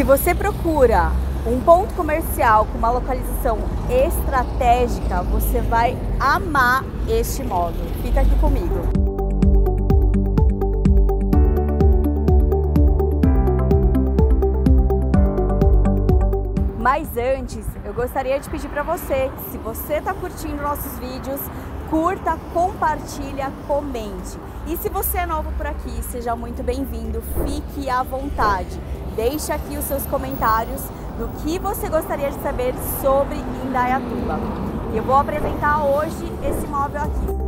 Se você procura um ponto comercial com uma localização estratégica, você vai amar este imóvel. Fica aqui comigo. Mas antes, eu gostaria de pedir para você, se você está curtindo nossos vídeos, curta, compartilha, comente. E se você é novo por aqui, seja muito bem-vindo, fique à vontade. Deixe aqui os seus comentários do que você gostaria de saber sobre Indaiatuba. Eu vou apresentar hoje esse imóvel aqui.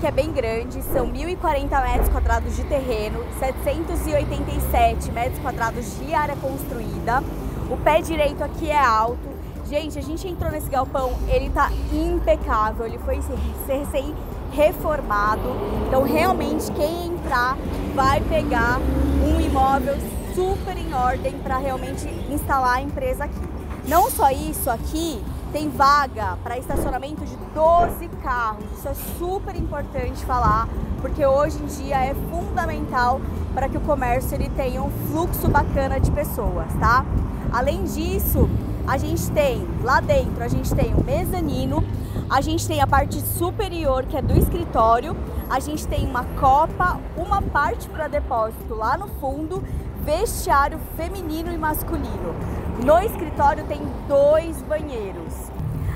É bem grande, são 1.040 metros quadrados de terreno, 787 metros quadrados de área construída. O pé direito aqui é alto. Gente, a gente entrou nesse galpão, ele tá impecável, ele foi recém-reformado. Então, realmente, quem entrar vai pegar um imóvel super em ordem para realmente instalar a empresa aqui. Não só isso, aqui tem vaga para estacionamento de 12 carros. Isso é super importante falar, porque hoje em dia é fundamental para que o comércio ele tenha um fluxo bacana de pessoas, tá? Além disso, a gente tem lá dentro, a gente tem o mezanino, a gente tem a parte superior que é do escritório, a gente tem uma copa, uma parte para depósito lá no fundo, vestiário feminino e masculino. No escritório tem 2 banheiros.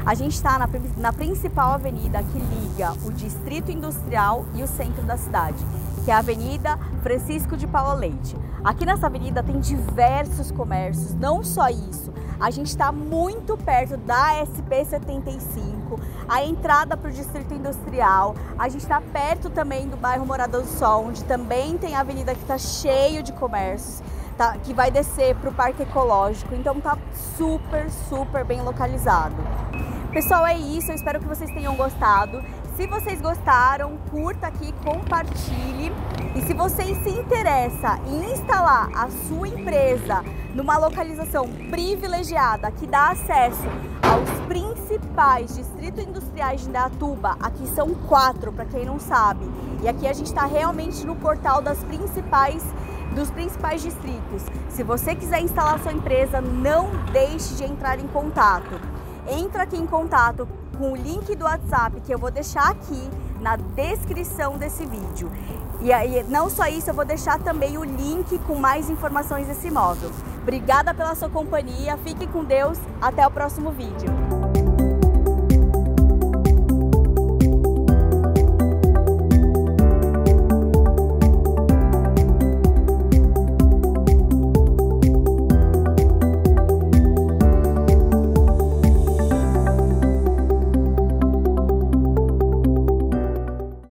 A gente está na principal avenida que liga o Distrito Industrial e o centro da cidade, que é a Avenida Francisco de Paula Leite. Aqui nessa avenida tem diversos comércios, não só isso. A gente está muito perto da SP 75, a entrada para o Distrito Industrial. A gente está perto também do bairro Morada do Sol, onde também tem a avenida que está cheio de comércios, tá, que vai descer para o Parque Ecológico. Então tá super bem localizado. Pessoal, é isso. Eu espero que vocês tenham gostado. Se vocês gostaram, curta aqui, compartilhe. E se vocês se interessam em instalar a sua empresa numa localização privilegiada que dá acesso aos principais distritos industriais de Indaiatuba, aqui são 4, para quem não sabe. E aqui a gente está realmente no portal dos principais distritos. Se você quiser instalar sua empresa, não deixe de entrar em contato. Entra aqui em contato com o link do WhatsApp que eu vou deixar aqui na descrição desse vídeo. E aí, não só isso, eu vou deixar também o link com mais informações desse imóvel. Obrigada pela sua companhia, fique com Deus, até o próximo vídeo.